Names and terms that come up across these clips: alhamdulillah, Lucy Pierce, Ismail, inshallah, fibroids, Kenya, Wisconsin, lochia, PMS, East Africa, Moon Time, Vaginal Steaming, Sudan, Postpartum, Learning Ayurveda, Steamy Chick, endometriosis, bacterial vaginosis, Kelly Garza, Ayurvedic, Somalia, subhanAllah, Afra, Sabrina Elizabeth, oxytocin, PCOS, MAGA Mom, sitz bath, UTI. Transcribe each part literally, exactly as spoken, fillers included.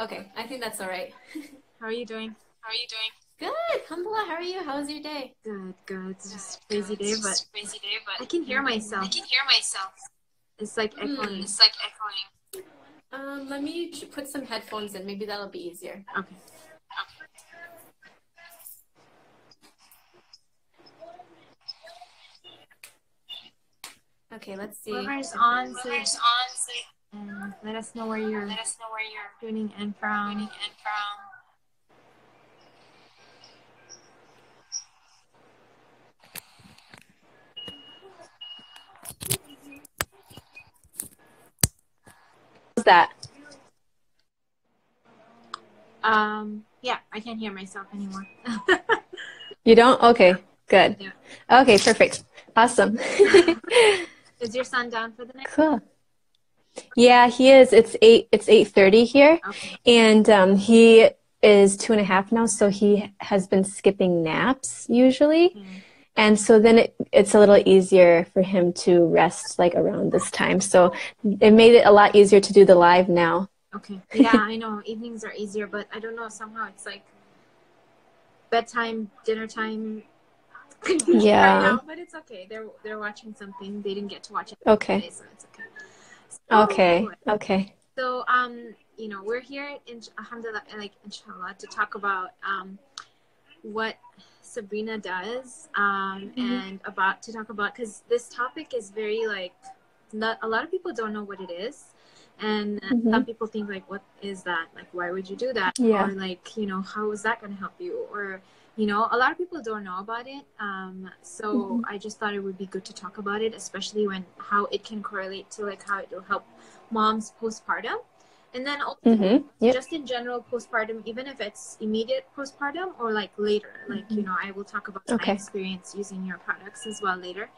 Okay, I think that's all right. How are you doing? How are you doing? Good, alhamdulillah, how are you? How was your day? Good, good. It's just a crazy day, but I can hear myself. I can hear myself. It's like echoing. Mm. It's like echoing. Um, let me put some headphones in. Maybe that'll be easier. Okay. Okay. Okay, let's see. Whoever's on, Whoever's on, see. Um, let us know where you're. Let us know where you're tuning in from. Tuning in from. That um yeah, I can't hear myself anymore. You don't? Okay, good. Yeah. Okay, perfect. Awesome. Is your son down for the night? Cool. Yeah, he is. It's eight it's eight thirty here. Okay. And um he is two and a half now, so he has been skipping naps usually. Mm-hmm. And so then it, it's a little easier for him to rest like around this time. So it made it a lot easier to do the live now. Okay. Yeah, I know. Evenings are easier, but I don't know. Somehow it's like bedtime, dinner time. Yeah. Right now, but it's okay. They're, they're watching something. They didn't get to watch it. Okay. Today, so it's okay. So, okay. Okay. So, um, you know, we're here in, alhamdulillah, like, inshallah, to talk about um, what Sabrina does, um, mm-hmm. and about to talk about, because this topic is very like, not, a lot of people don't know what it is, and mm-hmm. some people think like, what is that? Like, why would you do that? Yeah. Or like, you know, how is that going to help you? Or, you know, a lot of people don't know about it. Um, so mm-hmm. I just thought it would be good to talk about it, especially when how it can correlate to like how it will help moms postpartum. And then also, mm-hmm. yep. just in general, postpartum, even if it's immediate postpartum or like later, like, mm-hmm. you know, I will talk about okay. my experience using your products as well later.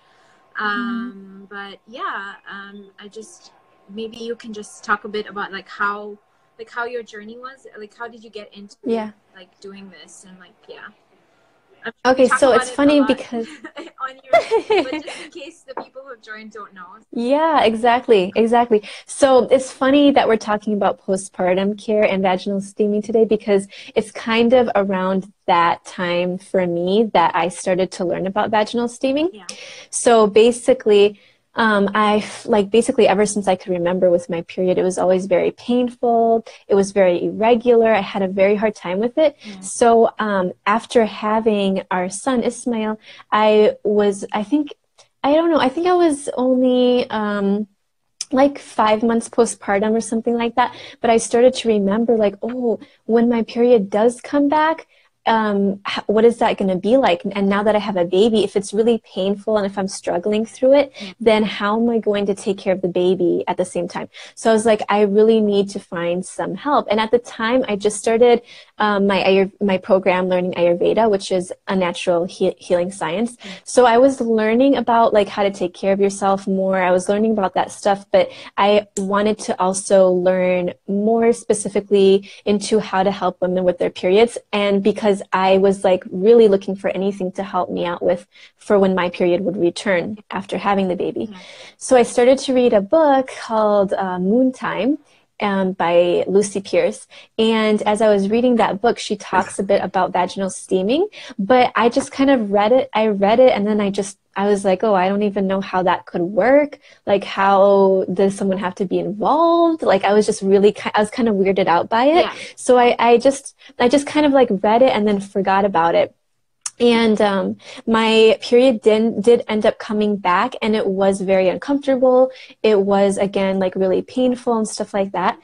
Um, mm-hmm. But yeah, um, I just, maybe you can just talk a bit about like how, like how your journey was, like how did you get into yeah. like doing this and like, yeah. Sure okay, so it's it funny because on your, but just in case the people who have joined don't know. Yeah, exactly, exactly. So it's funny that we're talking about postpartum care and vaginal steaming today because it's kind of around that time for me that I started to learn about vaginal steaming. Yeah. So basically, um, I like basically ever since I could remember with my period, it was always very painful. It was very irregular. I had a very hard time with it. Yeah. So um, after having our son Ismail, I was, I think, I don't know, I think I was only um, like five months postpartum or something like that. But I started to remember like, oh, when my period does come back, um what is that going to be like? And now that I have a baby, if it's really painful and if I'm struggling through it, then how am I going to take care of the baby at the same time? So I was like, I really need to find some help. And at the time, I just started um, my my program, Learning Ayurveda, which is a natural he healing science. So I was learning about like how to take care of yourself more. I was learning about that stuff, but I wanted to also learn more specifically into how to help women with their periods, and because I was like really looking for anything to help me out with for when my period would return after having the baby. Mm-hmm. So I started to read a book called uh, Moon Time um, by Lucy Pierce. And as I was reading that book, she talks a bit about vaginal steaming, but I just kind of read it. I read it and then I just I was like, oh, I don't even know how that could work. Like, how does someone have to be involved? Like, I was just really, I was kind of weirded out by it. Yeah. So I, I just, I just kind of like read it and then forgot about it. And um, my period did, did end up coming back, and it was very uncomfortable. It was, again, like really painful and stuff like that.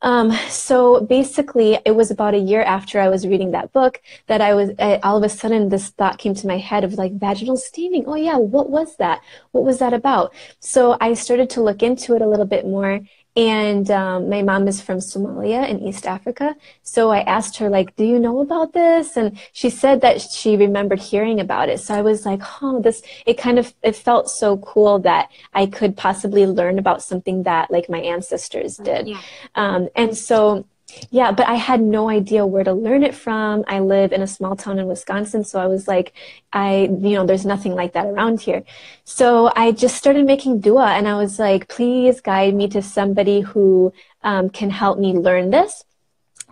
Um, so basically, it was about a year after I was reading that book that I was, I, all of a sudden, this thought came to my head of like vaginal steaming. Oh yeah, what was that? What was that about? So I started to look into it a little bit more. And um, my mom is from Somalia in East Africa. So I asked her, like, do you know about this? And she said that she remembered hearing about it. So I was like, oh, this, it kind of, it felt so cool that I could possibly learn about something that, like, my ancestors did. Yeah. Um, and so Yeah, but I had no idea where to learn it from. I live in a small town in Wisconsin, so I was like, I, you know, there's nothing like that around here. So I just started making dua, and I was like, please guide me to somebody who um, can help me learn this.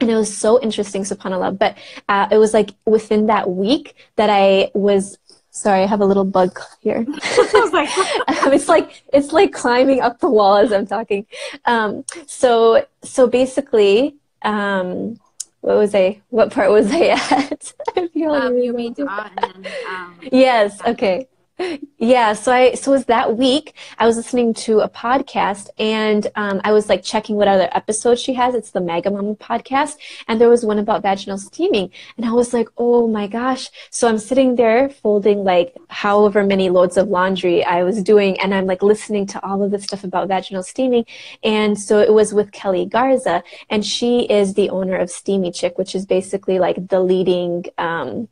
And it was so interesting, subhanAllah. But uh, it was like within that week that I was, sorry, I have a little bug here. Oh my God. It's like, it's like climbing up the wall as I'm talking. Um, so, so basically, um, what was I, what part was I at? If you um, you made dua and then, um, yes. Okay. Yeah. So I, so it was that week I was listening to a podcast, and um, I was like checking what other episodes she has. It's the MAGA Mom podcast. And there was one about vaginal steaming, and I was like, oh my gosh. So I'm sitting there folding like however many loads of laundry I was doing. And I'm like listening to all of this stuff about vaginal steaming. And so it was with Kelly Garza, and she is the owner of Steamy Chick, which is basically like the leading, um,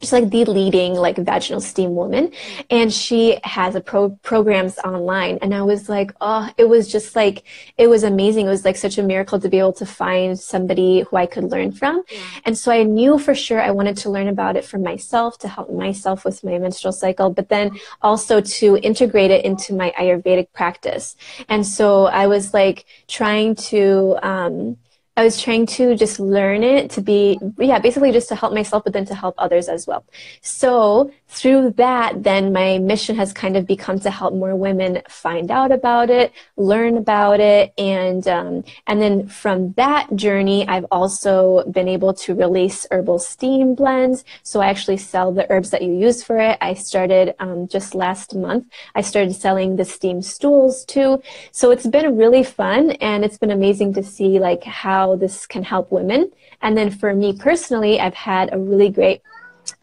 she's like the leading like vaginal steam woman, and she has a pro programs online. And I was like, oh, it was just like, it was amazing. It was like such a miracle to be able to find somebody who I could learn from. Yeah. And so I knew for sure I wanted to learn about it for myself, to help myself with my menstrual cycle, but then also to integrate it into my Ayurvedic practice. And so I was like trying to, um, I was trying to just learn it to be, yeah, basically just to help myself, but then to help others as well. So through that, then my mission has kind of become to help more women find out about it, learn about it. And, um, and then from that journey, I've also been able to release herbal steam blends. So I actually sell the herbs that you use for it. I started um, just last month, I started selling the steam stools too. So it's been really fun, and it's been amazing to see like how this can help women. And then for me personally, I've had a really great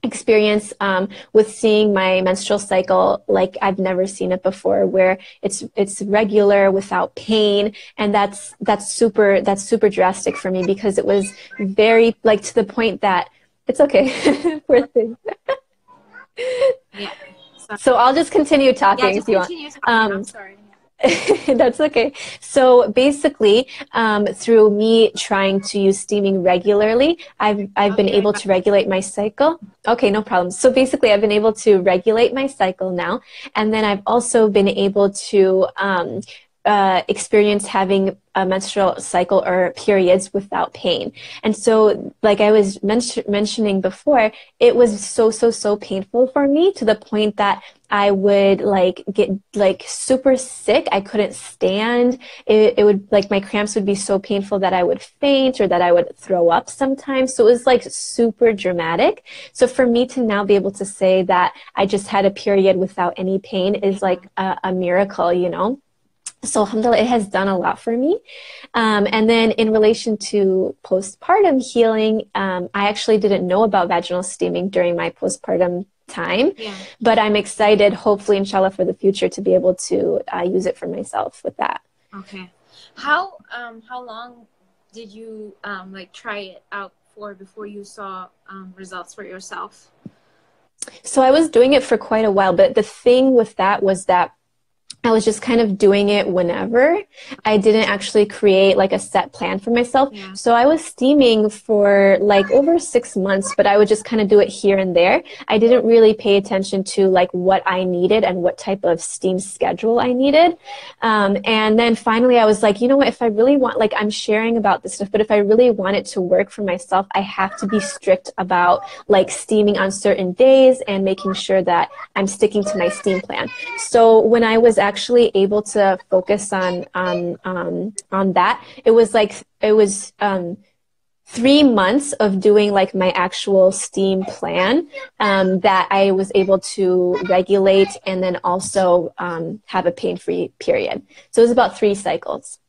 experience um, with seeing my menstrual cycle like I've never seen it before, where it's it's regular without pain. And that's that's super that's super drastic for me, because it was very like to the point that it's okay. Poor thing. Yeah, so I'll just continue talking. Yeah, just if continue you want. Talking. Um, I'm sorry. That's okay. So basically, um, through me trying to use steaming regularly, I've, I've okay. been able to regulate my cycle. Okay, no problem. So basically, I've been able to regulate my cycle now. And then I've also been able to um, uh, experience having a menstrual cycle or periods without pain. And so like I was men mentioning before, it was so, so, so painful for me, to the point that I would like get like super sick. I couldn't stand. It, it would like my cramps would be so painful that I would faint or that I would throw up sometimes. So it was like super dramatic. So for me to now be able to say that I just had a period without any pain is like a, a miracle, you know? So alhamdulillah, it has done a lot for me. Um, and then in relation to postpartum healing, um, I actually didn't know about vaginal steaming during my postpartum time, yeah. But I'm excited, hopefully, inshallah, for the future to be able to uh, use it for myself with that. Okay. How, um, how long did you um, like try it out for before you saw um, results for yourself? So I was doing it for quite a while, but the thing with that was that I was just kind of doing it whenever. I didn't actually create like a set plan for myself. Yeah. So I was steaming for like over six months, but I would just kind of do it here and there. I didn't really pay attention to like what I needed and what type of steam schedule I needed. Um, and then finally I was like, you know what, if I really want, like I'm sharing about this stuff, but if I really want it to work for myself, I have to be strict about like steaming on certain days and making sure that I'm sticking to my steam plan. So when I was actually actually able to focus on on um, on that, it was like it was um, three months of doing like my actual steam plan um, that I was able to regulate and then also um, have a pain-free period. So it was about three cycles.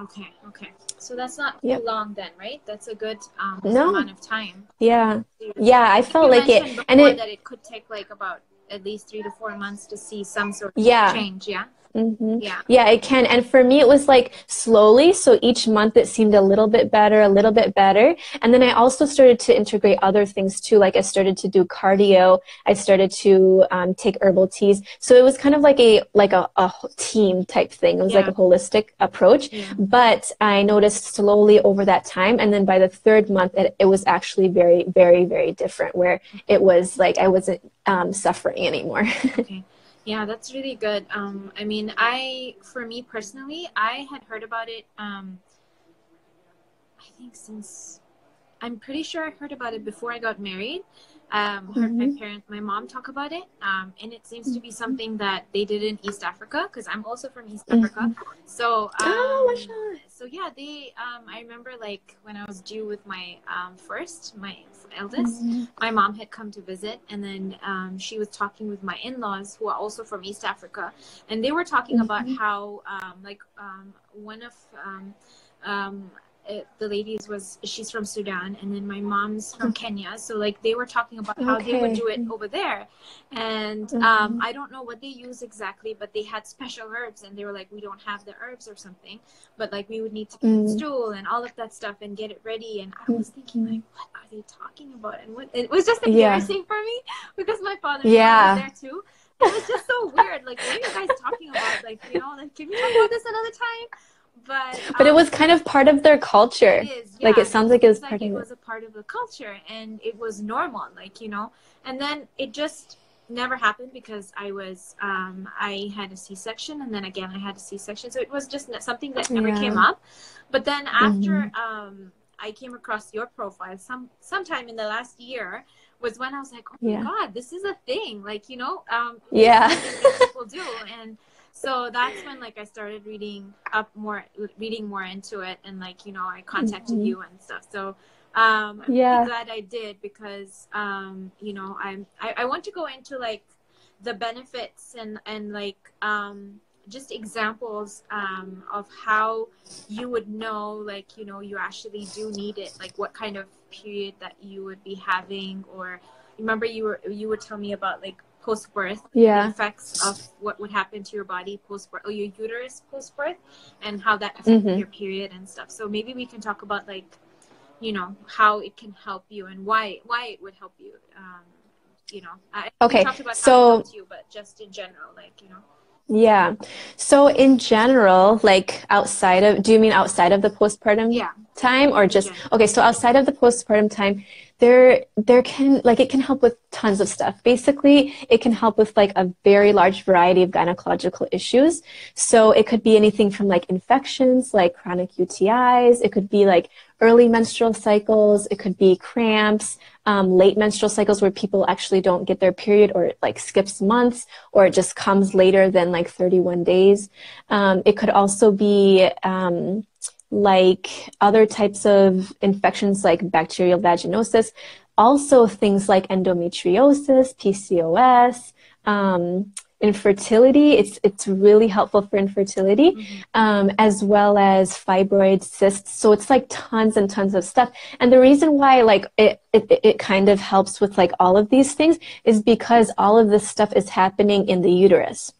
Okay, okay. So that's not yep. too long then, right? That's a good um, no. amount of time. Yeah, yeah. I felt you like it, and it that it could take like about at least three to four months to see some sort of yeah. change, yeah? Mm-hmm. Yeah. Yeah, it can. And for me, it was like slowly. So each month it seemed a little bit better, a little bit better. And then I also started to integrate other things too. Like I started to do cardio. I started to um, take herbal teas. So it was kind of like a, like a, a team type thing. It was yeah. like a holistic approach. Yeah. But I noticed slowly over that time. And then by the third month, it, it was actually very, very, very different, where it was like I wasn't um, suffering anymore. Okay. Yeah, that's really good. Um, I mean, I, for me personally, I had heard about it, um, I think since, I'm pretty sure I heard about it before I got married. Um, mm-hmm. Heard my parents, my mom talk about it. Um, and it seems to be something that they did in East Africa, because I'm also from East mm-hmm. Africa. So, um, oh, my God. So yeah, they, um, I remember like when I was due with my um, first, my eldest, mm-hmm. my mom had come to visit, and then um, she was talking with my in-laws who are also from East Africa, and they were talking mm-hmm. about how um, like um, one of um, um, it, the ladies was, she's from Sudan, and then my mom's from Kenya. So like they were talking about how okay. they would do it over there, and mm-hmm. um, I don't know what they use exactly, but they had special herbs, and they were like, we don't have the herbs or something, but like we would need to mm. stool and all of that stuff and get it ready. And I was thinking like, what are they talking about? And what, it was just embarrassing yeah. for me, because my father yeah. was there too. It was just so weird, like, what are you guys talking about? Like, you know, like, can we talk about this another time? But, um, but it was kind of part of their culture. It is, yeah. Like, it sounds like it was part of it. It was a part of the culture, and it was normal, like, you know. And then it just never happened, because I was, um, I had a C-section, and then again I had a C-section. So it was just something that never yeah. came up. But then after mm-hmm. um, I came across your profile some sometime in the last year, was when I was like, oh, yeah. my God, this is a thing. Like, you know, um, yeah. people do. And so that's when, like, I started reading up more, reading more into it, and, like, you know, I contacted mm-hmm. you and stuff. So um, I'm yeah. really glad I did, because, um, you know, I'm, I, I want to go into, like, the benefits and, and like, um, just examples um, of how you would know, like, you know, you actually do need it, like what kind of period that you would be having. Or remember you were, you would tell me about, like, post-birth, yeah. the effects of what would happen to your body post-birth, or your uterus post-birth, and how that affects mm-hmm. your period and stuff. So maybe we can talk about, like, you know, how it can help you and why why it would help you. Um, you know, I okay. talked about so, how it helped you, but just in general, like, you know. Yeah. So in general, like outside of, do you mean outside of the postpartum yeah. time, or just, yeah. okay, so outside of the postpartum time, there, there can, like, it can help with tons of stuff. Basically, it can help with, like, a very large variety of gynecological issues. So it could be anything from, like, infections, like chronic U T Is. It could be, like, early menstrual cycles. It could be cramps, um, late menstrual cycles where people actually don't get their period, or it, like, skips months, or it just comes later than, like, thirty-one days. Um, it could also be, um, like other types of infections like bacterial vaginosis, also things like endometriosis, P C O S, um, infertility. It's, it's really helpful for infertility, mm-hmm. um, as well as fibroid cysts. So it's like tons and tons of stuff. And the reason why, like, it, it, it kind of helps with, like, all of these things is because all of this stuff is happening in the uterus.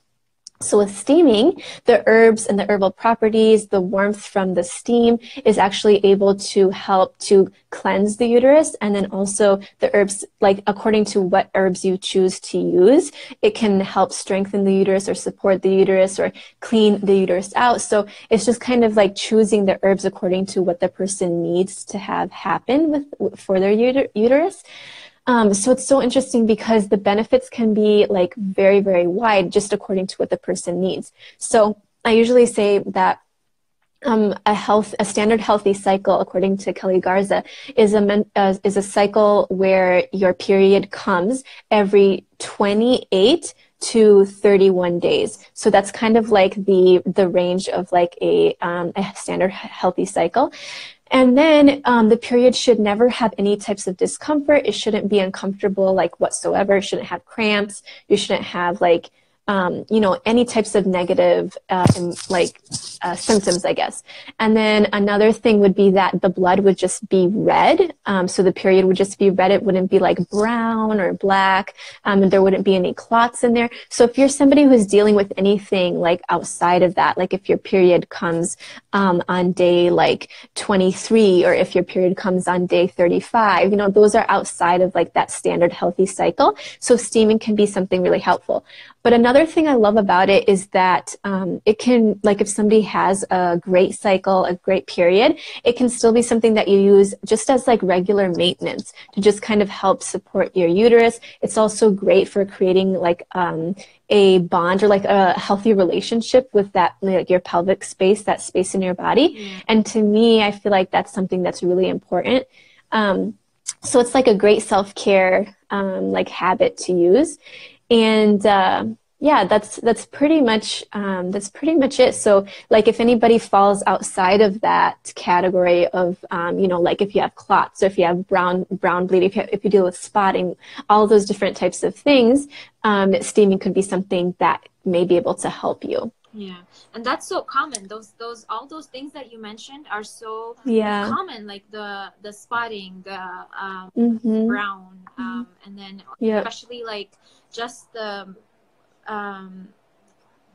So with steaming, the herbs and the herbal properties, the warmth from the steam is actually able to help to cleanse the uterus. And then also the herbs, like, according to what herbs you choose to use, it can help strengthen the uterus or support the uterus or clean the uterus out. So it's just kind of like choosing the herbs according to what the person needs to have happen with, for their uter- uterus. Um, so it's so interesting, because the benefits can be, like, very, very wide, just according to what the person needs. So I usually say that um, a health, a standard healthy cycle, according to Kelly Garza, is a men, uh, is a cycle where your period comes every twenty-eight to thirty-one days. So that's kind of like the the range of, like, a um, a standard healthy cycle. And then um, the period should never have any types of discomfort. It shouldn't be uncomfortable, like, whatsoever. It shouldn't have cramps. You shouldn't have, like, um, you know, any types of negative, uh, like, uh, symptoms, I guess. And then another thing would be that the blood would just be red. Um, so the period would just be red. It wouldn't be like brown or black. Um, and there wouldn't be any clots in there. So if you're somebody who's dealing with anything like outside of that, like if your period comes, um, on day like twenty-three, or if your period comes on day thirty-five, you know, those are outside of like that standard healthy cycle. So steaming can be something really helpful. But another thing I love about it is that um, it can, like if somebody has a great cycle, a great period, it can still be something that you use just as like regular maintenance to just kind of help support your uterus. It's also great for creating like um, a bond or like a healthy relationship with that, like your pelvic space, that space in your body. Mm. And to me, I feel like that's something that's really important. Um, so it's like a great self-care um, like habit to use. And, uh, yeah, that's, that's pretty much, um, that's pretty much it. So like if anybody falls outside of that category of, um, you know, like if you have clots or if you have brown, brown bleeding, if you, have, if you deal with spotting, all those different types of things, um, steaming could be something that may be able to help you. Yeah. And that's so common. Those, those, all those things that you mentioned are so yeah. common, like the, the spotting, the, um, mm-hmm. brown, um, and then yep. especially like, just the um,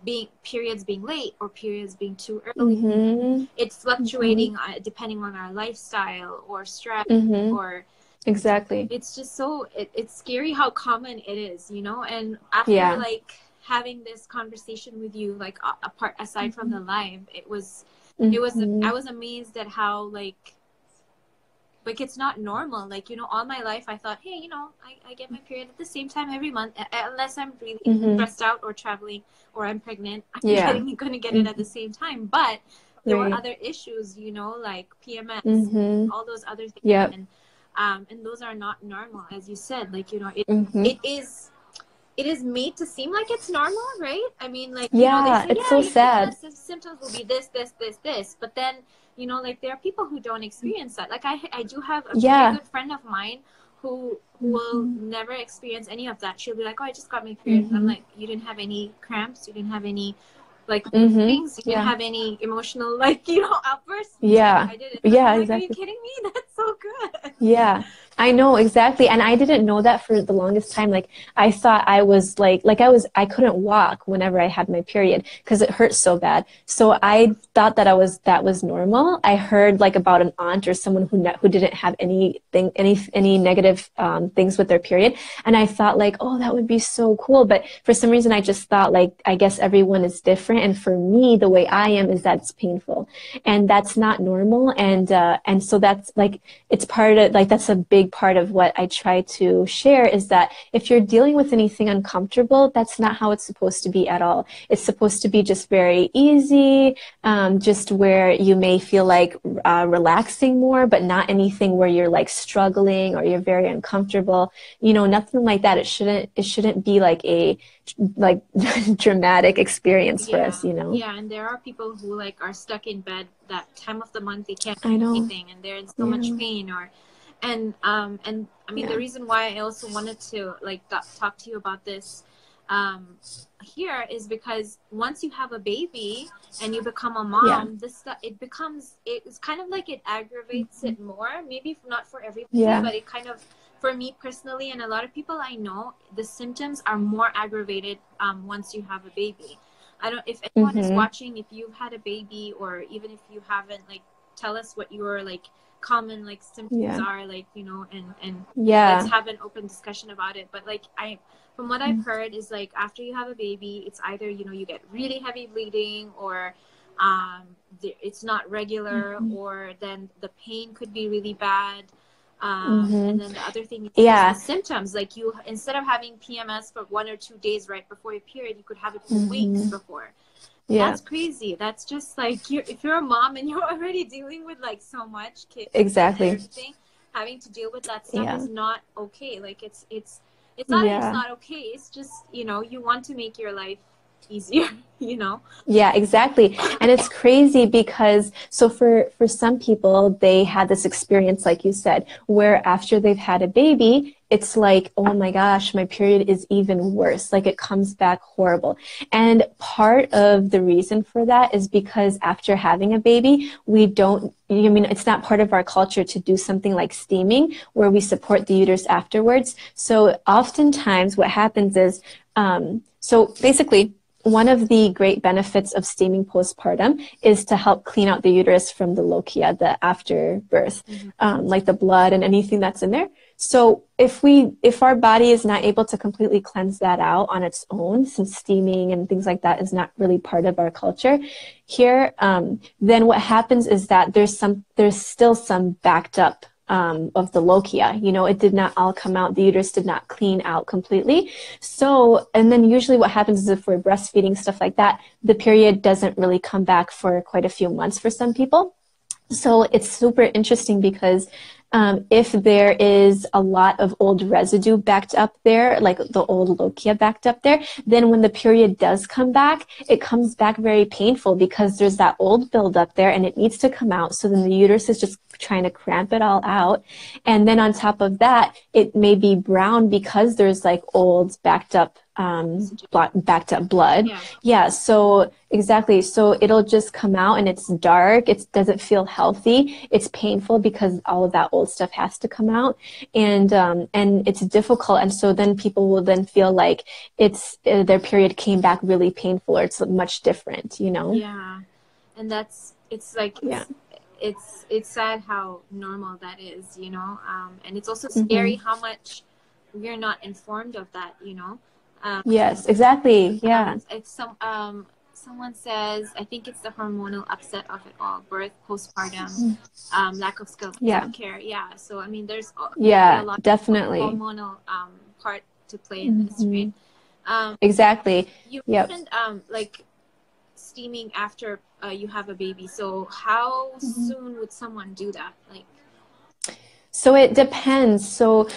being periods being late or periods being too early. Mm-hmm. It's fluctuating mm-hmm. uh, depending on our lifestyle or stress mm-hmm. or exactly. It's just so it, it's scary how common it is, you know. And after yeah. like having this conversation with you, like apart aside mm-hmm. from the live, it was mm-hmm. it was I was amazed at how like. Like, it's not normal. Like, you know, all my life I thought, hey, you know, I, I get my period at the same time every month, unless I'm really mm-hmm. stressed out or traveling or I'm pregnant. I'm yeah. getting, gonna get mm-hmm. it at the same time. But there right. were other issues, you know, like P M S, mm-hmm. all those other things. Yep. And, um, and those are not normal, as you said. Like, you know, it, mm-hmm. it is it is made to seem like it's normal, right? I mean, like, yeah, you know, they say, it's yeah, so sad. P M S symptoms will be this, this, this, this. But then, you know, like there are people who don't experience that. Like I, I do have a yeah. very good friend of mine who will mm-hmm. never experience any of that. She'll be like, oh, I just got my period. Mm-hmm. I'm like, you didn't have any cramps. You didn't have any like mm-hmm. things. You yeah. didn't have any emotional, like, you know, outbursts. Yeah. I didn't. Yeah. Like, exactly. Are you kidding me? That's so good. Yeah. I know, exactly. And I didn't know that for the longest time. Like I thought I was like, like I was, I couldn't walk whenever I had my period because it hurt so bad. So I thought that I was, that was normal. I heard like about an aunt or someone who, ne- who didn't have anything, any, any negative um, things with their period. And I thought like, oh, that would be so cool. But for some reason, I just thought like, I guess everyone is different. And for me, the way I am is that's painful and that's not normal. And, uh, and so that's like, it's part of like, that's a big part of what I try to share is that if you're dealing with anything uncomfortable, that's not how it's supposed to be at all. It's supposed to be just very easy, um, just where you may feel like uh, relaxing more, but not anything where you're like struggling or you're very uncomfortable. You know, nothing like that. It shouldn't. It shouldn't be like a like dramatic experience yeah. for us. You know. Yeah, and there are people who like are stuck in bed that time of the month. They can't do anything, and they're in so yeah. much pain or. And, um, and I mean, yeah. the reason why I also wanted to like th- talk to you about this, um, here is because once you have a baby and you become a mom, yeah. this stuff, it becomes, it's kind of like it aggravates mm-hmm. it more, maybe not for everybody, yeah. but it kind of, for me personally, and a lot of people I know, the symptoms are more aggravated, um, once you have a baby. I don't, if anyone mm-hmm. is watching, if you've had a baby or even if you haven't, like, tell us what your like common like symptoms yeah. are, like, you know, and and yeah let's have an open discussion about it. But like I from what I've heard is like after you have a baby, it's either, you know, you get really heavy bleeding or um it's not regular mm-hmm. or then the pain could be really bad. Um, mm-hmm. And then the other thing is yeah. the symptoms. Like you, instead of having P M S for one or two days right before your period, you could have it for mm-hmm. weeks before. Yeah. That's crazy. That's just like, you're, if you're a mom and you're already dealing with like so much kids exactly. and everything, having to deal with that stuff yeah. is not okay. Like it's, it's, it's not, yeah. it's not okay. It's just, you know, you want to make your life easier, you know? Yeah, exactly. And it's crazy because, so for, for some people, they had this experience, like you said, where after they've had a baby, it's like, oh my gosh, my period is even worse. Like it comes back horrible. And part of the reason for that is because after having a baby, we don't, I mean, it's not part of our culture to do something like steaming where we support the uterus afterwards. So oftentimes what happens is, um, so basically, one of the great benefits of steaming postpartum is to help clean out the uterus from the lochia, the afterbirth, mm-hmm. um, like the blood and anything that's in there. So if we, if our body is not able to completely cleanse that out on its own, since steaming and things like that is not really part of our culture here, um, then what happens is that there's some, there's still some backed up Um, of the lochia, you know, it did not all come out. The uterus did not clean out completely. So, and then usually what happens is if we're breastfeeding, stuff like that, the period doesn't really come back for quite a few months for some people. So it's super interesting because um, if there is a lot of old residue backed up there, like the old lochia backed up there, then when the period does come back, it comes back very painful because there's that old buildup there and it needs to come out. So then the uterus is just trying to cramp it all out. And then on top of that, it may be brown because there's like old backed up, um, backed up blood. Yeah. Yeah, so exactly. So it'll just come out and it's dark. It doesn't feel healthy. It's painful because all of that old stuff has to come out, and, um, and it's difficult. And so then people will then feel like it's, uh, their period came back really painful or it's much different, you know? Yeah. And that's, it's like, yeah. It's, It's it's sad how normal that is, you know, um, and it's also scary mm-hmm. how much we're not informed of that, you know. Um, yes, exactly. Yeah. Um, if some um someone says, I think it's the hormonal upset of it all, birth, postpartum, um, lack of skilled yeah. care. Yeah. So I mean, there's a, yeah, a lot definitely of hormonal um part to play in this, mm-hmm. right? Um, exactly. You yep. mentioned um like steaming after uh, you have a baby. So how mm-hmm. soon would someone do that? Like, so it depends. So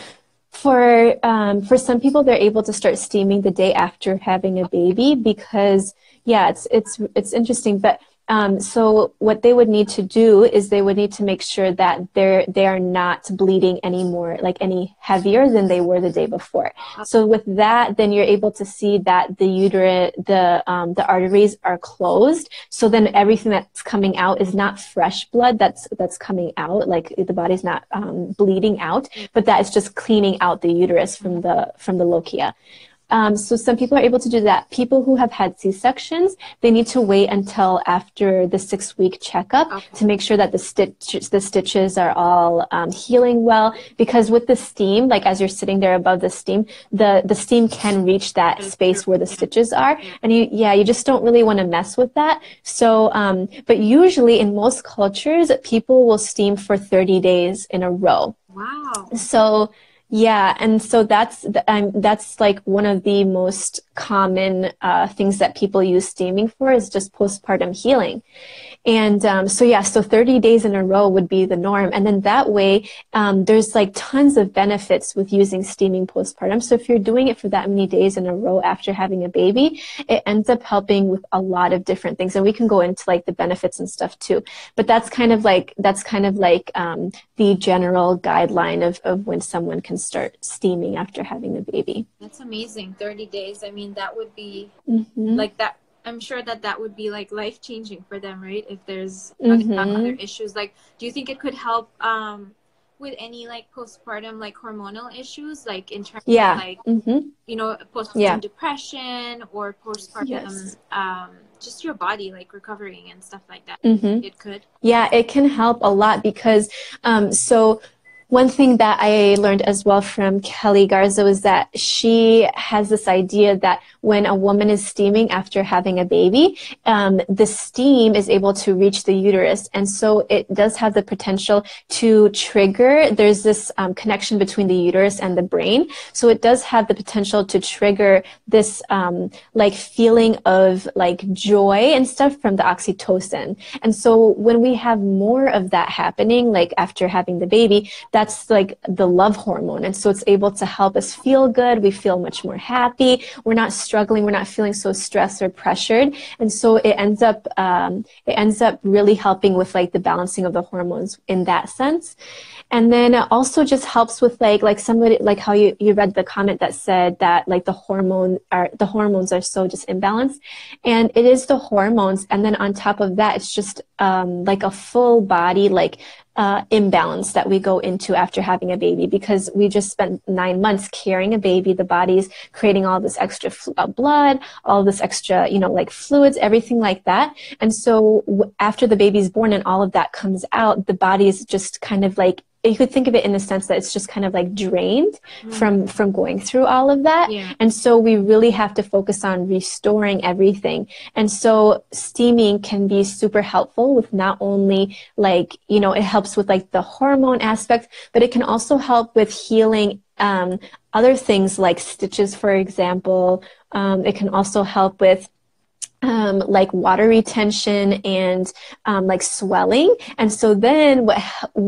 for um, for some people, they're able to start steaming the day after having a baby because yeah, it's it's it's interesting. But um, so what they would need to do is they would need to make sure that they're they are not bleeding anymore, like any heavier than they were the day before. So with that, then you're able to see that the uterus, the um, the arteries are closed. So then everything that's coming out is not fresh blood that's that's coming out, like the body's not um, bleeding out, but that is just cleaning out the uterus from the from the lochia. Um, so some people are able to do that. People who have had C-sections, they need to wait until after the six-week checkup okay. to make sure that the, stitch, the stitches are all um, healing well. Because with the steam, like as you're sitting there above the steam, the, the steam can reach that space where the stitches are. And you, yeah, you just don't really want to mess with that. So, um, but usually in most cultures, people will steam for thirty days in a row. Wow. So... yeah, and so that's um, that's like one of the most common uh, things that people use steaming for is just postpartum healing. And um, so, yeah, so thirty days in a row would be the norm. And then that way, um, there's like tons of benefits with using steaming postpartum. So if you're doing it for that many days in a row after having a baby, it ends up helping with a lot of different things. And we can go into like the benefits and stuff too. But that's kind of like, that's kind of like um, the general guideline of, of when someone can start steaming after having a baby. That's amazing. thirty days. I mean, that would be mm-hmm. like that. I'm sure that that would be like life-changing for them, right? If there's mm-hmm. other issues, like, do you think it could help um, with any like postpartum, like hormonal issues, like in terms yeah. of like, mm-hmm. you know, postpartum yeah. depression or postpartum, yes. um, just your body like recovering and stuff like that? Mm-hmm. It could. Yeah, it can help a lot because um, so. One thing that I learned as well from Kelly Garza was that she has this idea that when a woman is steaming after having a baby, um, the steam is able to reach the uterus. And so it does have the potential to trigger. There's this um, connection between the uterus and the brain. So it does have the potential to trigger this um, like feeling of like joy and stuff from the oxytocin. And so when we have more of that happening, like after having the baby, that's that's like the love hormone. And so it's able to help us feel good. We feel much more happy. We're not struggling. We're not feeling so stressed or pressured. And so it ends up, um, it ends up really helping with like the balancing of the hormones in that sense. And then it also just helps with like, like somebody, like how you, you read the comment that said that like the hormone are, the hormones are so just imbalanced, and it is the hormones. And then on top of that, it's just um, like a full body, like Uh, imbalance that we go into after having a baby, because we just spent nine months carrying a baby. The body's creating all this extra fl- uh, blood, all this extra, you know, like fluids, everything like that. And so w- after the baby's born and all of that comes out, the body is just kind of like, you could think of it in the sense that it's just kind of like drained mm-hmm. from, from going through all of that. Yeah. And so we really have to focus on restoring everything. And so steaming can be super helpful with not only like, you know, it helps with like the hormone aspect, but it can also help with healing um, other things like stitches, for example. Um, it can also help with Um, like water retention and um, like swelling. And so then what,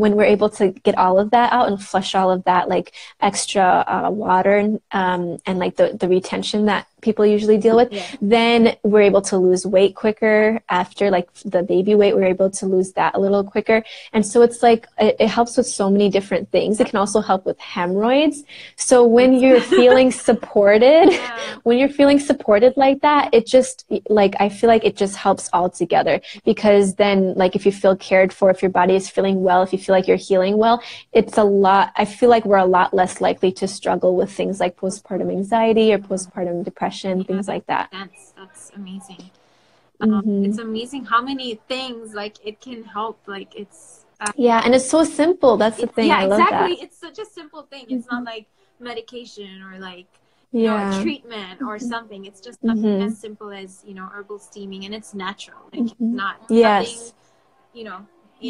when we're able to get all of that out and flush all of that like extra uh, water and, um, and like the, the retention that people usually deal with, yeah. then we're able to lose weight quicker after like the baby weight. We're able to lose that a little quicker. And so it's like, it, it helps with so many different things. It can also help with hemorrhoids. So when you're feeling supported, yeah. when you're feeling supported like that, it just like, I feel like it just helps all together, because then like, if you feel cared for, if your body is feeling well, if you feel like you're healing well, it's a lot. I feel like we're a lot less likely to struggle with things like postpartum anxiety or postpartum depression. Yeah, things like that. That's, that's amazing. Um, mm-hmm. It's amazing how many things like it can help. Like it's uh, yeah, and it's so simple. That's the thing. Yeah, I love exactly. That. It's such a simple thing. Mm-hmm. It's not like medication or like yeah. you know, treatment or something. It's just something mm-hmm. as simple as you know herbal steaming, and it's natural. Like mm-hmm. it's not yes, nothing, you know.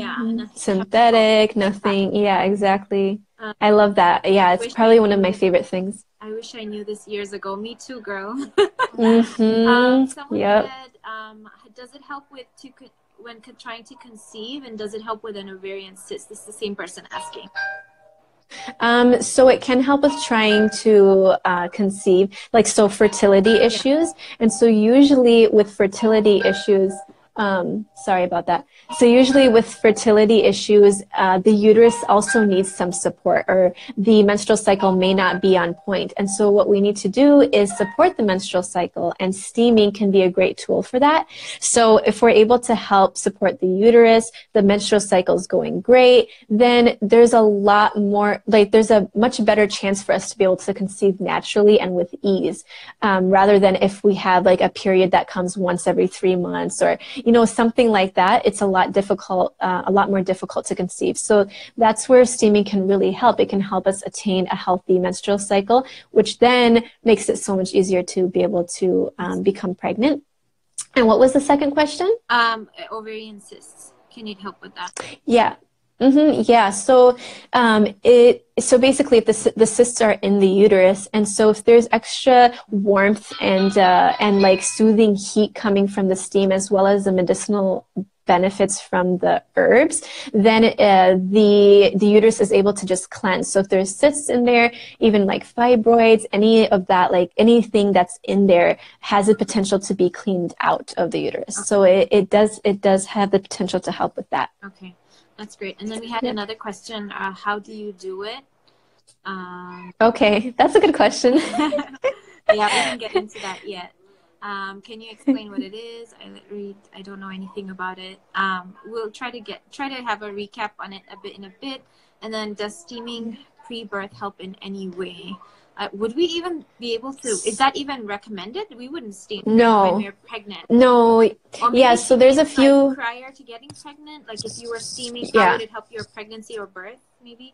Yeah, nothing synthetic, nothing. Yeah, exactly. Um, I love that. Yeah, it's probably one of my favorite things. I wish I knew this years ago. Me too, girl. mm-hmm. um, someone yep. said, um, does it help with to con- when co- trying to conceive, and does it help with an ovarian cyst? This is the same person asking. Um, so it can help with trying to uh, conceive, like so fertility issues. Yeah. And so usually with fertility issues, Um, sorry about that. So usually with fertility issues, uh, the uterus also needs some support, or the menstrual cycle may not be on point. And so what we need to do is support the menstrual cycle, and steaming can be a great tool for that. So if we're able to help support the uterus, the menstrual cycle is going great, then there's a lot more, like there's a much better chance for us to be able to conceive naturally and with ease, um, rather than if we have like a period that comes once every three months or, you know, something like that. It's a lot difficult, uh, a lot more difficult to conceive. So that's where steaming can really help. It can help us attain a healthy menstrual cycle, which then makes it so much easier to be able to um, become pregnant. And what was the second question? Um, ovarian cysts. Can you help with that? Yeah. Mm-hmm, yeah. So, um, it, so basically if the, the cysts are in the uterus, and so if there's extra warmth and, uh, and like soothing heat coming from the steam, as well as the medicinal benefits from the herbs, then uh, the the uterus is able to just cleanse. So if there's cysts in there, even like fibroids, any of that, like anything that's in there has the potential to be cleaned out of the uterus. Okay. So it, it does, it does have the potential to help with that. Okay. That's great. And then we had another question. Uh, how do you do it? Um, okay, that's a good question. yeah, we didn't get into that yet. Um, can you explain what it is? I read. I don't know anything about it. Um, we'll try to get try to have a recap on it a bit in a bit. And then, does steaming pre-birth help in any way? Uh, would we even be able to, is that even recommended? We wouldn't steam no. when we're pregnant. No. Yeah, so there's a few. Like prior to getting pregnant, like if you were steaming, yeah. how would it help your pregnancy or birth maybe?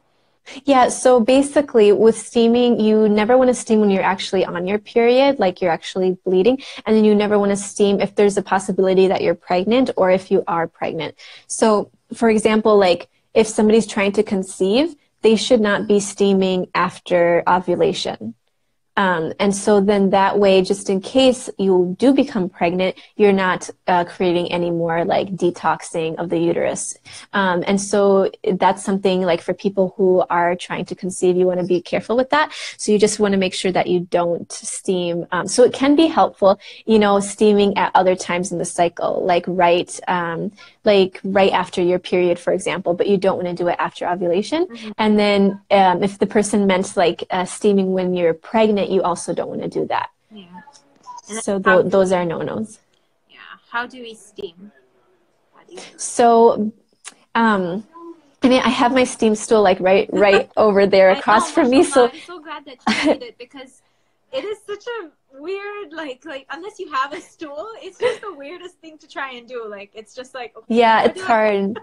Yeah, so basically with steaming, you never want to steam when you're actually on your period, like you're actually bleeding, and then you never want to steam if there's a possibility that you're pregnant or if you are pregnant. So for example, like if somebody's trying to conceive, they should not be steaming after ovulation. Um, and so then that way, just in case you do become pregnant, you're not uh, creating any more like detoxing of the uterus. Um, and so that's something like for people who are trying to conceive, you want to be careful with that. So you just want to make sure that you don't steam. Um, so it can be helpful, you know, steaming at other times in the cycle, like right, um, like right after your period, for example, but you don't want to do it after ovulation. Mm-hmm. And then um, if the person meant like uh, steaming when you're pregnant, you also don't want to do that. Yeah. And so th those are no-nos. Yeah. How do we steam? How do you so, um, I mean, I have my steam stool like right, right over there across know, from me. So I'm so glad that you did it, because it is such a weird, like, like unless you have a stool, it's just the weirdest thing to try and do. Like, it's just like, okay, yeah, it's hard.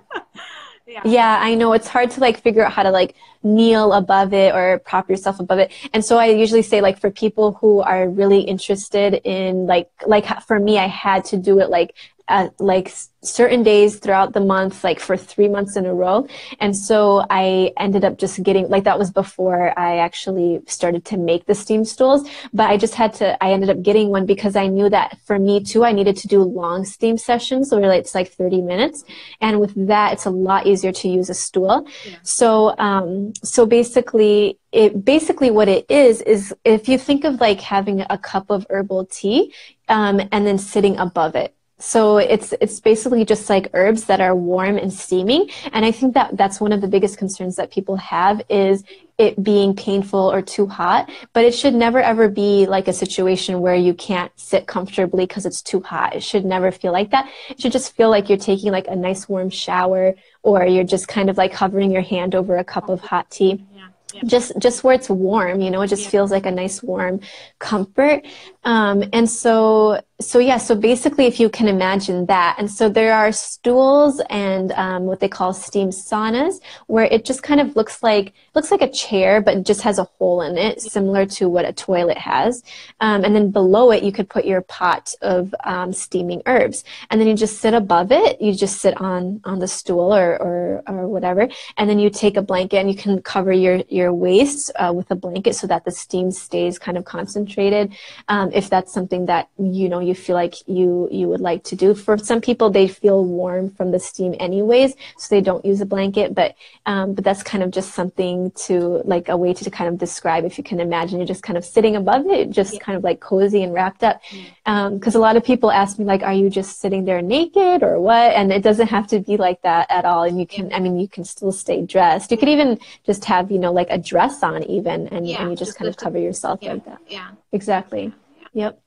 Yeah. Yeah, I know. It's hard to like figure out how to like kneel above it or prop yourself above it. And so I usually say like for people who are really interested in like, like for me, I had to do it like at like certain days throughout the month, like for three months in a row. And so I ended up just getting like, that was before I actually started to make the steam stools, but I just had to, I ended up getting one because I knew that for me too, I needed to do long steam sessions where it's like thirty minutes. And with that, it's a lot easier to use a stool. Yeah. So, um, so basically it, basically what it is, is if you think of like having a cup of herbal tea, um, and then sitting above it. So it's it's basically just like herbs that are warm and steaming. And I think that that's one of the biggest concerns that people have is it being painful or too hot. But it should never, ever be like a situation where you can't sit comfortably because it's too hot. It should never feel like that. It should just feel like you're taking like a nice warm shower, or you're just kind of like hovering your hand over a cup of hot tea. Yeah. Yeah. Just just where it's warm, you know, it just yeah. feels like a nice warm comfort. Um, and so, so yeah, so basically if you can imagine that. And so there are stools and um, what they call steam saunas, where it just kind of looks like, looks like a chair, but just has a hole in it, similar to what a toilet has. Um, and then below it, you could put your pot of um, steaming herbs. And then you just sit above it. You just sit on, on the stool or, or, or whatever. And then you take a blanket and you can cover your, your waist uh, with a blanket so that the steam stays kind of concentrated. Um, if that's something that, you know, you feel like you, you would like to do. For some people, they feel warm from the steam anyways, so they don't use a blanket, but, um, but that's kind of just something to like a way to, to kind of describe, if you can imagine, you're just kind of sitting above it, just yeah. kind of like cozy and wrapped up. Um, 'cause a lot of people ask me like, are you just sitting there naked or what? And it doesn't have to be like that at all. And you can, yeah. I mean, you can still stay dressed. You could even just have, you know, like a dress on even, and, yeah, and you just, just kind of cover yourself yeah, like that. Yeah, exactly. Yeah. Yep.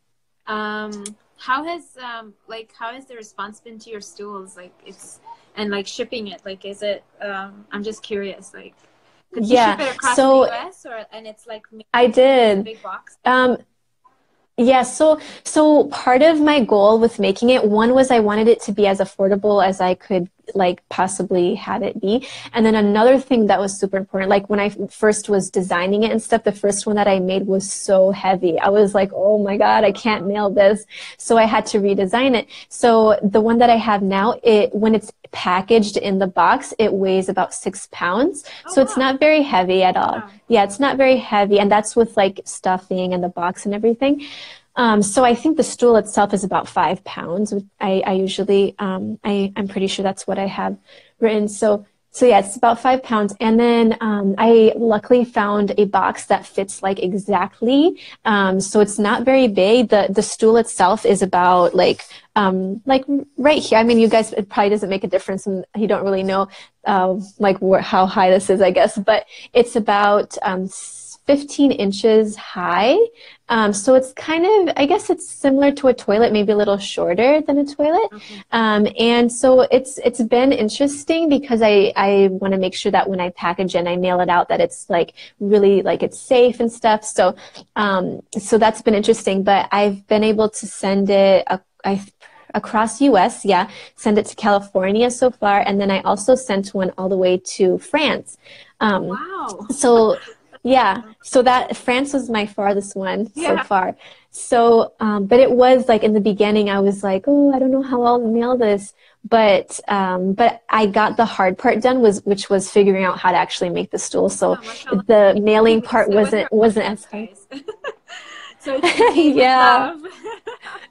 Um, how has, um, like, how has the response been to your stools? Like it's, and like shipping it, like, is it, um, I'm just curious, like, could you yeah. ship it across so, the U S or, and it's like, I did. A big box? Um, yeah. So, so part of my goal with making it, one was I wanted it to be as affordable as I could like possibly have it be. And then another thing that was super important, like when I first was designing it and stuff, the first one that I made was so heavy. I was like, oh my God, I can't nail this. So I had to redesign it. So the one that I have now, it when it's packaged in the box, it weighs about six pounds. Oh, so it's wow. not very heavy at all. Wow. Yeah, it's not very heavy. And that's with like stuffing and the box and everything. Um, so I think the stool itself is about five pounds. I, I usually, um, I, I'm pretty sure that's what I have written. So, so yeah, it's about five pounds. And then, um, I luckily found a box that fits like exactly. Um, so it's not very big. The, the stool itself is about like, um, like right here. I mean, you guys, it probably doesn't make a difference and you don't really know, uh, like wh how high this is, I guess, but it's about, um, fifteen inches high. Um, so it's kind of, I guess it's similar to a toilet, maybe a little shorter than a toilet. Okay. Um, and so it's, it's been interesting because I, I want to make sure that when I package and I mail it out that it's like really like it's safe and stuff. So, um, so that's been interesting, but I've been able to send it, a, I across U S, yeah, send it to California so far. And then I also sent one all the way to France. Um, wow. So yeah. So that France was my farthest one yeah. so far. So, um, but it was like in the beginning, I was like, oh, I don't know how I'll mail this. But, um, but I got the hard part done was, which was figuring out how to actually make the stool. So oh, the mailing part wasn't, wasn't as hard. So yeah,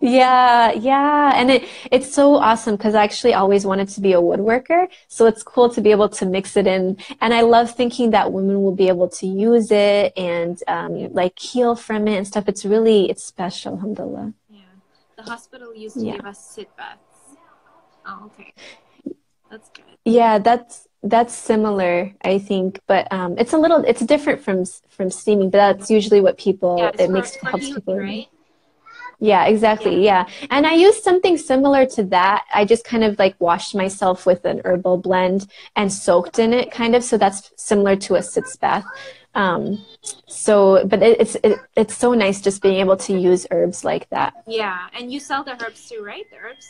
yeah, yeah. And it, it's so awesome because I actually always wanted to be a woodworker. So it's cool to be able to mix it in. And I love thinking that women will be able to use it and um, like heal from it and stuff. It's really, it's special, alhamdulillah. Yeah. The hospital used to yeah. give us sit baths. Oh, okay. That's good. Yeah, that's that's similar, I think, but um, it's a little, it's different from from steaming, but that's usually what people yeah, it makes for helps healing, people. Right? Yeah, exactly. Yeah. yeah, and I used something similar to that. I just kind of like washed myself with an herbal blend and soaked in it, kind of. So that's similar to a sitz bath. Um, so, but it, it's it, it's so nice just being able to use herbs like that. Yeah, and you sell the herbs too, right? The herbs.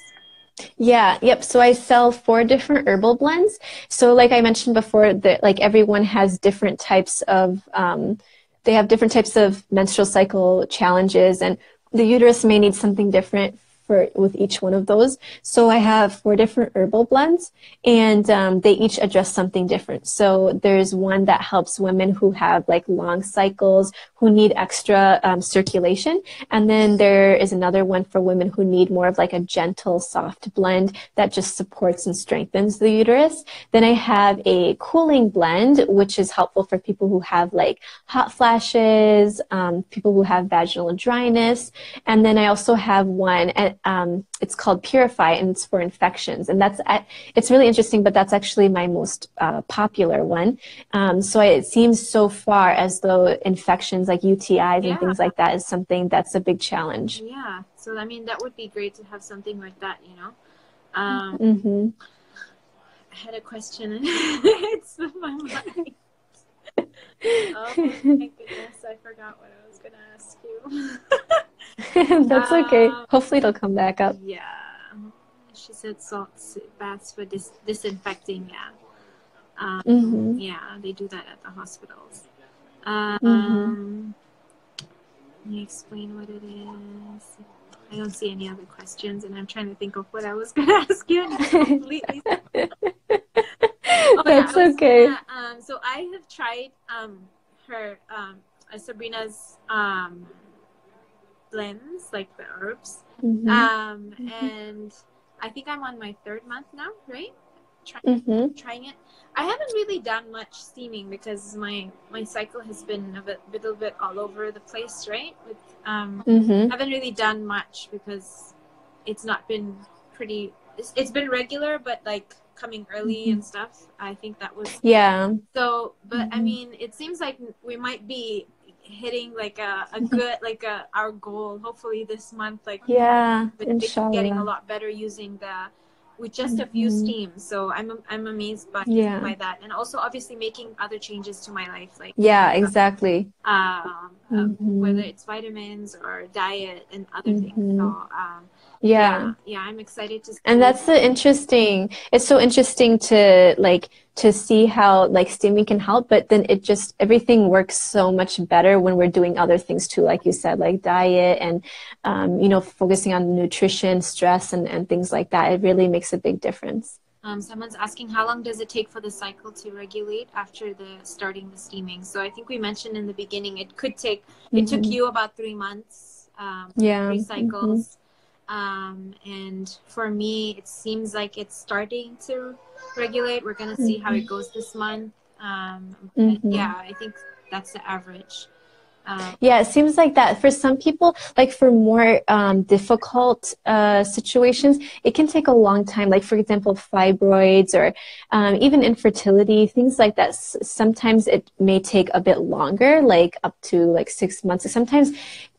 Yeah, yep. So I sell four different herbal blends. So like I mentioned before, that like everyone has different types of, um, they have different types of menstrual cycle challenges, and the uterus may need something different for with each one of those. So I have four different herbal blends, and um, they each address something different. So there's one that helps women who have like long cycles, who need extra um, circulation. And then there is another one for women who need more of like a gentle, soft blend that just supports and strengthens the uterus. Then I have a cooling blend, which is helpful for people who have like hot flashes, um, people who have vaginal dryness. And then I also have one, and um, it's called Purify, and it's for infections. And that's, it's really interesting, but that's actually my most uh, popular one. Um, so it seems so far as though infections like U T Is yeah. and things like that is something that's a big challenge. Yeah. So, I mean, that would be great to have something like that, you know? Um, mm-hmm. I had a question. It's in my mind. Oh, my goodness. I forgot what I was going to ask you. That's um, okay. Hopefully it'll come back up. Yeah. She said salt baths for dis disinfecting. Yeah. Um, mm-hmm. Yeah. They do that at the hospitals. Um, mm-hmm. Can you explain what it is? I don't see any other questions, and I'm trying to think of what I was going to ask you. And completely. Oh, that's yeah, okay. Gonna, um, so I have tried um, her um, uh, Sabrina's um, blends, like the herbs, mm-hmm. um, mm-hmm. and I think I'm on my third month now, right? Trying, mm-hmm. trying it. I haven't really done much steaming because my my cycle has been a bit, little bit all over the place, right? With um, mm-hmm. haven't really done much because it's not been pretty. It's, it's been regular, but like coming early mm-hmm. and stuff. I think that was yeah. So, but mm-hmm. I mean, it seems like we might be hitting like a, a good like a our goal. Hopefully this month, like yeah, inshallah, getting a lot better using the. With just a few mm-hmm. steams, so I'm I'm amazed by, yeah. by that, and also obviously making other changes to my life, like yeah, exactly. Um, mm-hmm. um, whether it's vitamins or diet and other mm-hmm. things. So, um, yeah. yeah, yeah, I'm excited to. See and that's the interesting. It's so interesting to like. to see how like steaming can help, but then it just everything works so much better when we're doing other things too, like you said, like diet and um, you know, focusing on nutrition, stress, and and things like that. It really makes a big difference. Um, someone's asking, how long does it take for the cycle to regulate after the starting the steaming? So I think we mentioned in the beginning it could take. Mm-hmm. It took you about three months. Um, yeah. Three cycles. Mm-hmm. Um, and for me, it seems like it's starting to regulate. We're going to see mm-hmm. how it goes this month. Um, mm-hmm. Yeah, I think that's the average. Uh, yeah, it seems like that. For some people, like for more um, difficult uh, situations, it can take a long time. Like, for example, fibroids or um, even infertility, things like that. S sometimes it may take a bit longer, like up to like six months. Sometimes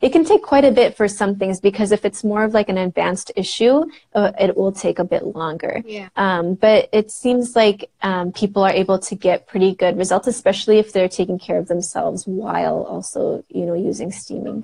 it can take quite a bit for some things because if it's more of like an advanced issue, uh, it will take a bit longer. Yeah. Um, but it seems like um, people are able to get pretty good results, especially if they're taking care of themselves while also, you know, using steaming.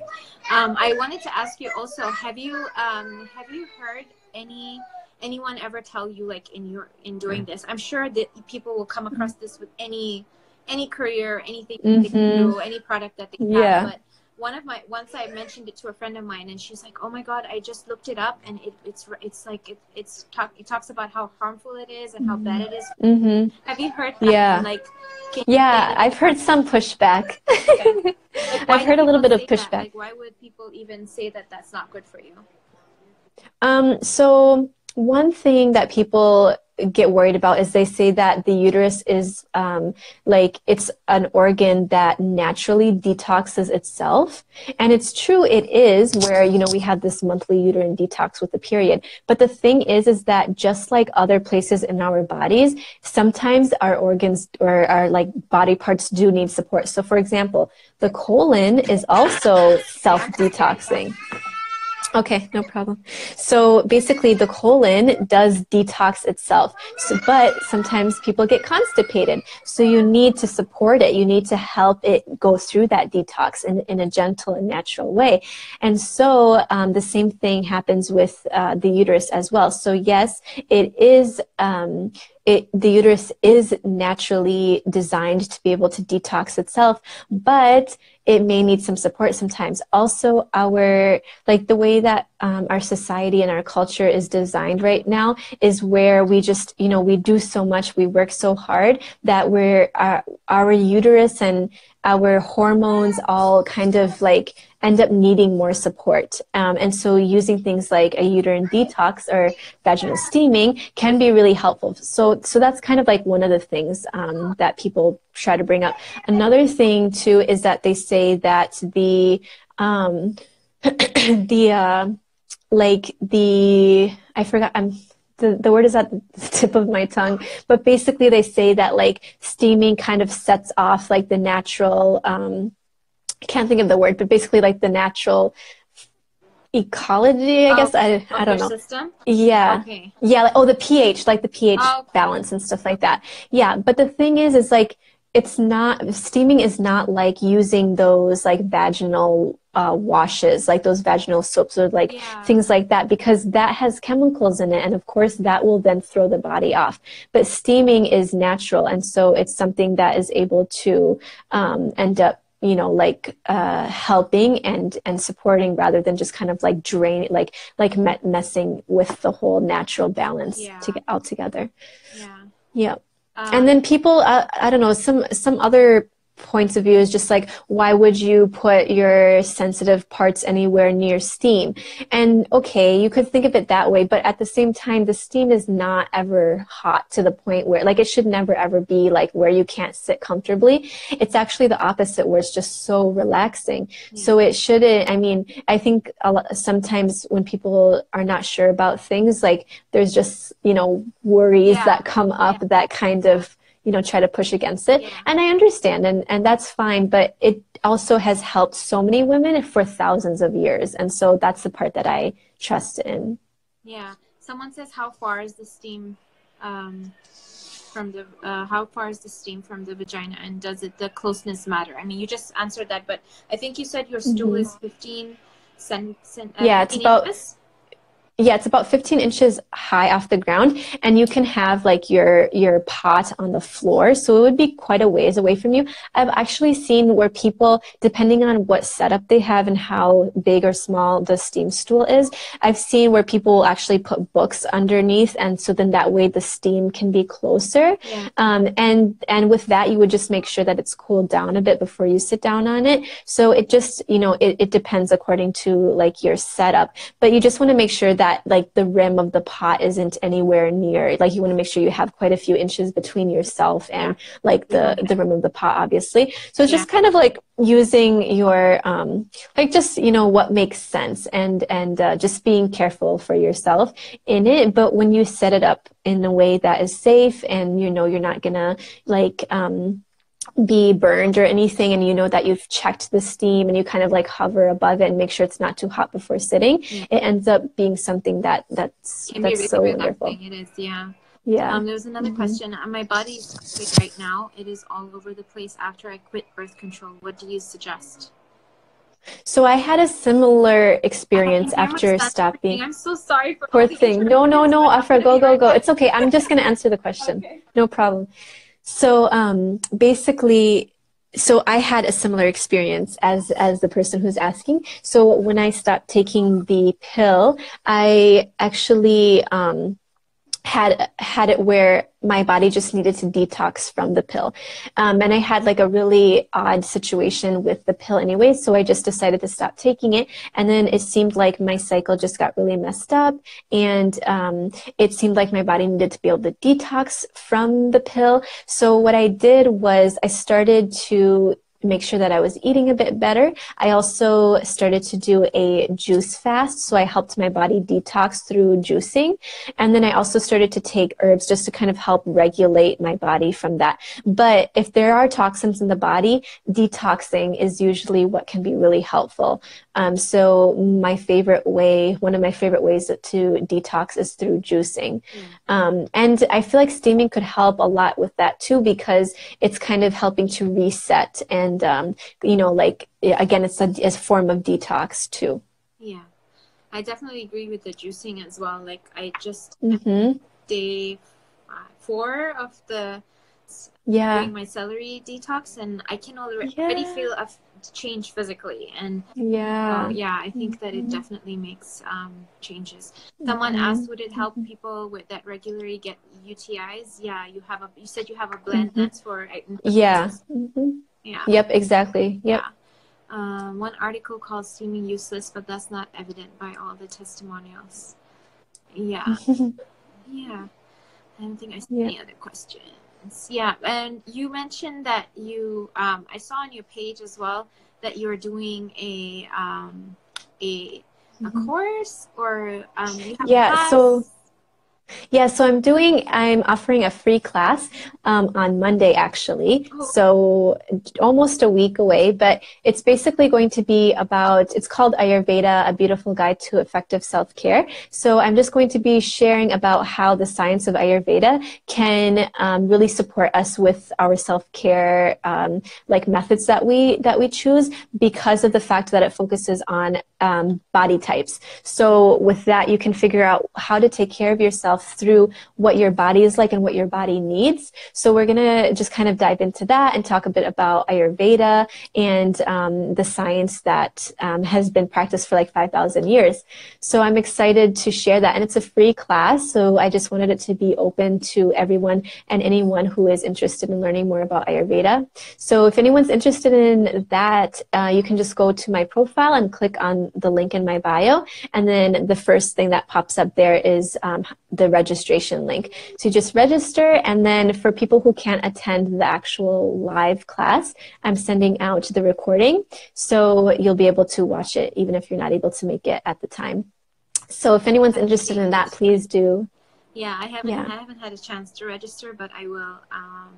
Um, I wanted to ask you also, have you um, have you heard any anyone ever tell you like in your in doing this? I'm sure that people will come across this with any any career, anything mm-hmm. they can do, any product that they have. Yeah. But one of my once I mentioned it to a friend of mine, and she's like, "Oh my God, I just looked it up, and it, it's it's like it, it's talk it talks about how harmful it is and how bad it is." Mm-hmm. Have you heard that? Yeah. Like, can yeah, you I've heard some pushback. Okay. Like, I've heard a little bit of pushback. That? Like, why would people even say that that's not good for you? Um, so one thing that people get worried about is they say that the uterus is um, like it's an organ that naturally detoxes itself. And it's true, it is, where, you know, we have this monthly uterine detox with the period. But the thing is, is that just like other places in our bodies, sometimes our organs or our like body parts do need support. So for example, the colon is also self-detoxing. Okay, no problem. So basically the colon does detox itself, so, but sometimes people get constipated. So you need to support it. You need to help it go through that detox in, in a gentle and natural way. And so um, the same thing happens with uh, the uterus as well. So yes, it is... Um, It, the uterus is naturally designed to be able to detox itself, but it may need some support sometimes. Also, our like the way that um, our society and our culture is designed right now is where we just, you know, we do so much, we work so hard that we're our, our uterus and our hormones all kind of like end up needing more support. Um, and so using things like a uterine detox or vaginal steaming can be really helpful. So, so that's kind of like one of the things um, that people try to bring up. Another thing too is that they say that the, um, the uh, like the, I forgot, I'm, The, the word is at the tip of my tongue, but basically they say that like steaming kind of sets off like the natural, um, I can't think of the word, but basically like the natural ecology, I oh, guess, I, I don't know. System? Yeah. Okay. Yeah. Like, oh, the pH, like the pH oh, okay. balance and stuff like that. Yeah. But the thing is, is like, it's not, steaming is not like using those like vaginal Uh, washes, like those vaginal soaps or like yeah. things like that, because that has chemicals in it, and of course that will then throw the body off. But steaming is natural, and so it's something that is able to um, end up, you know, like uh, helping and and supporting rather than just kind of like drain, like like met messing with the whole natural balance yeah. to get all together. Yeah. Yeah. Um, and then people, uh, I don't know, some some other points of view is just like, why would you put your sensitive parts anywhere near steam? And okay, you could think of it that way, but at the same time, the steam is not ever hot to the point where, like, it should never ever be like where you can't sit comfortably. It's actually the opposite, where it's just so relaxing. Yeah. So it shouldn't, I mean, I think a lot, sometimes when people are not sure about things, like there's just, you know, worries yeah. that come up yeah. that kind of, you know, try to push against it. Yeah. And I understand, and, and that's fine, but it also has helped so many women for thousands of years. And so that's the part that I trust in. Yeah. Someone says, how far is the steam um, from the, uh, how far is the steam from the vagina, and does it, the closeness matter? I mean, you just answered that, but I think you said your stool mm-hmm. is fifteen centimeters. Uh, yeah, it's about... Inches? Yeah, it's about fifteen inches high off the ground, and you can have like your your pot on the floor, so it would be quite a ways away from you. I've actually seen where people, depending on what setup they have and how big or small the steam stool is, I've seen where people will actually put books underneath, and so then that way the steam can be closer. Yeah. Um, and and with that, you would just make sure that it's cooled down a bit before you sit down on it. So it just, you know, it, it depends according to like your setup, but you just want to make sure that That, like the rim of the pot isn't anywhere near, like you want to make sure you have quite a few inches between yourself and like the the rim of the pot, obviously. So it's yeah. just kind of like using your um like just, you know, what makes sense, and and uh, just being careful for yourself in it. But when you set it up in a way that is safe, and you know you're not gonna like um be burned or anything, and you know that you've checked the steam, and you kind of like hover above it and make sure it's not too hot before sitting, mm-hmm. it ends up being something that that's, that's really so wonderful. It is, yeah. Yeah. Um, there was another mm-hmm. question. My body's sick right now. It is all over the place after I quit birth control. What do you suggest? So I had a similar experience after stopping. I'm so sorry for poor thing. No, no, no, Afra, go, go, go. It's okay. I'm just going to answer the question. Okay. No problem. So um, basically, so I had a similar experience as, as the person who's asking. So when I stopped taking the pill, I actually... Um, had had it where my body just needed to detox from the pill. Um, and I had like a really odd situation with the pill anyway, so I just decided to stop taking it. And then it seemed like my cycle just got really messed up, and um, it seemed like my body needed to be able to detox from the pill. So what I did was I started to make sure that I was eating a bit better. I also started to do a juice fast, so I helped my body detox through juicing. And then I also started to take herbs just to kind of help regulate my body from that. But if there are toxins in the body, detoxing is usually what can be really helpful. Um, so my favorite way, one of my favorite ways to detox is through juicing. Mm. Um, and I feel like steaming could help a lot with that too, because it's kind of helping to reset and And, um, you know, like, again, it's a, a form of detox, too. Yeah. I definitely agree with the juicing as well. Like, I just, mm-hmm. day four of the, yeah, doing my celery detox, and I can already, yeah, already feel a change physically. And, yeah, uh, yeah, I think mm-hmm. that it definitely makes um, changes. Someone mm-hmm. asked, would it help people with that regularly get U T Is? Yeah, you have a, you said you have a blend mm-hmm. that's for, I, yeah. Mm-hmm. Yeah. Yep, exactly. Yep. Yeah. Um, one article calls steaming useless, but that's not evident by all the testimonials. Yeah. Yeah. I don't think I see, yeah, any other questions. Yeah. And you mentioned that you, um, I saw on your page as well that you're doing a, um, a, a mm-hmm. course, or, um, you have, yeah, class. So. Yeah, so I'm doing, I'm offering a free class um, on Monday, actually. So almost a week away, but it's basically going to be about, it's called Ayurveda, A Beautiful Guide to Effective Self-Care. So I'm just going to be sharing about how the science of Ayurveda can um, really support us with our self-care, um, like methods that we, that we choose, because of the fact that it focuses on um, body types. So with that, you can figure out how to take care of yourself through what your body is like and what your body needs. So we're going to just kind of dive into that and talk a bit about Ayurveda and um, the science that um, has been practiced for like five thousand years. So I'm excited to share that. And it's a free class, so I just wanted it to be open to everyone and anyone who is interested in learning more about Ayurveda. So if anyone's interested in that, uh, you can just go to my profile and click on the link in my bio. And then the first thing that pops up there is um, the registration link. So you just register, and then for people who can't attend the actual live class, I'm sending out the recording, so you'll be able to watch it even if you're not able to make it at the time. So if anyone's interested in that, please do. Yeah, I haven't, yeah. I haven't had a chance to register, but I will. Um,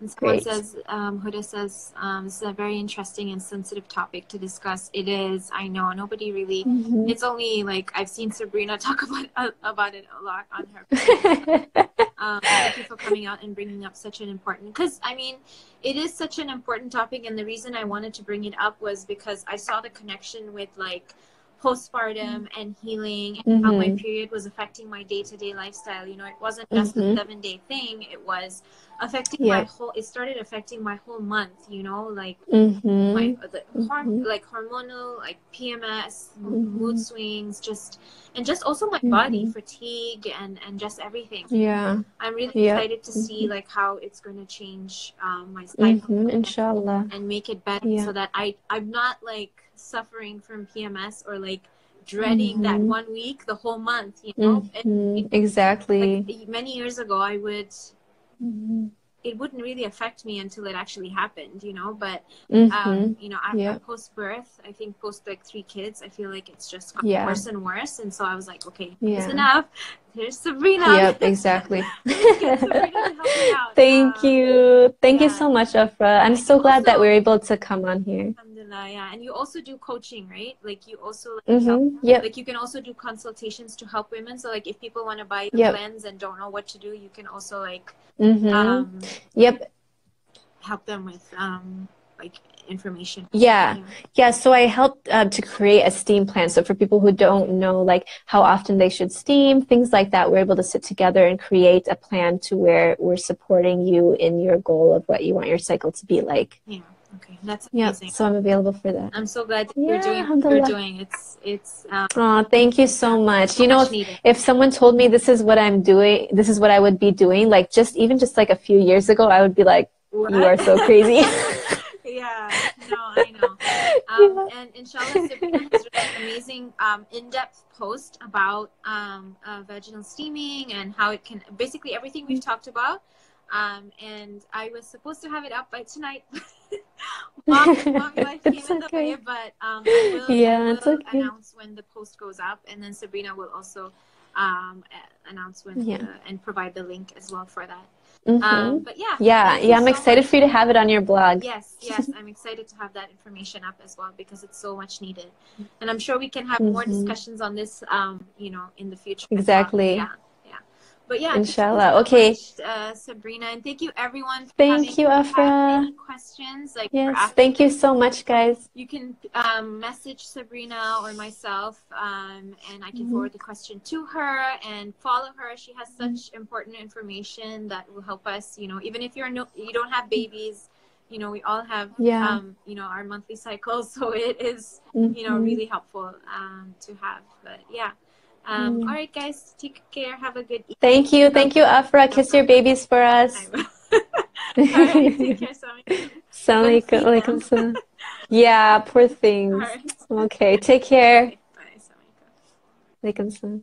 and someone says, um, Huda says, um, this is a very interesting and sensitive topic to discuss. It is, I know, nobody really, mm-hmm. it's only like, I've seen Sabrina talk about, uh, about it a lot on her podcast. um, thank you for coming out and bringing up such an important, because I mean, it is such an important topic. And the reason I wanted to bring it up was because I saw the connection with like postpartum and healing, and mm-hmm. how my period was affecting my day-to-day lifestyle. You know, it wasn't just mm-hmm. a seven-day thing. It was affecting, yeah, my whole, it started affecting my whole month, you know, like mm-hmm. my the horm, mm-hmm. like hormonal, like P M S, mm-hmm. mood swings, just, and just also my mm-hmm. body fatigue, and and just everything. Yeah, I'm really, yeah, excited to mm-hmm. see like how it's going to change um my cycle, mm-hmm. inshallah, and make it better, yeah, so that I I'm not like suffering from P M S or like dreading mm-hmm. that one week the whole month, you know. Mm-hmm. it, it, exactly, like, many years ago I would mm-hmm. it wouldn't really affect me until it actually happened, you know, but mm-hmm. um you know, after, yeah, post birth, I think post like three kids, I feel like it's just gotten, yeah, worse and worse, and so I was like, okay, yeah, that's enough. Here's Sabrina. Yep, exactly. Sabrina, thank um, you. Thank, yeah, you so much, Afra. I'm so glad also, that we were able to come on here. Alhamdulillah, yeah. And you also do coaching, right? Like you also, like, mm-hmm. help, yep, like you can also do consultations to help women. So like if people want to buy your, yep, blends and don't know what to do, you can also like, mm-hmm. um, yep, help them with um, like information. Yeah. Yeah, yeah, so I helped uh, to create a steam plan, so for people who don't know like how often they should steam, things like that, we're able to sit together and create a plan to where we're supporting you in your goal of what you want your cycle to be like. Yeah, okay. That's amazing. Yeah, so I'm available for that. I'm so glad yeah, you're doing what you're doing. It's it's. Um, oh, thank you so much. So you know, much if, if someone told me this is what I'm doing, this is what I would be doing, like just even just like a few years ago, I would be like, what? You are so crazy. Yeah. No, I know. Um, yeah. And inshallah, Sabrina has an amazing um, in-depth post about um, uh, vaginal steaming and how it can basically everything we've talked about. Um, and I was supposed to have it up by tonight. Mom, mom life came okay. in the way, but um, I will, yeah, I will it's okay. announce when the post goes up, and then Sabrina will also um, announce when yeah. the, and provide the link as well for that. Mm-hmm. Um, but yeah, yeah, yeah. I'm so excited much. for you to have it on your blog. Yes, yes, I'm excited to have that information up as well because it's so much needed, and I'm sure we can have mm-hmm. more discussions on this, um, you know, in the future. Exactly. Yeah. But yeah, inshallah. Okay, much, uh, Sabrina, and thank you everyone. For thank you, Afra. Questions like yes, Afra, thank you so much, guys. You can um, message Sabrina or myself, um, and I can mm-hmm. forward the question to her and follow her. She has such mm-hmm. important information that will help us. You know, even if you're no, you don't have babies, you know, we all have. Yeah. Um, you know, our monthly cycles, so it is mm-hmm. you know really helpful um, to have. But yeah. Um, all right, guys, take care. Have a good evening. Thank you. Thank you, Afra. Kiss your babies for us. All right, take care, Sami. Alaikum. Yeah, poor things. Right. Okay, take care. Okay, bye, Sami. Alaikum.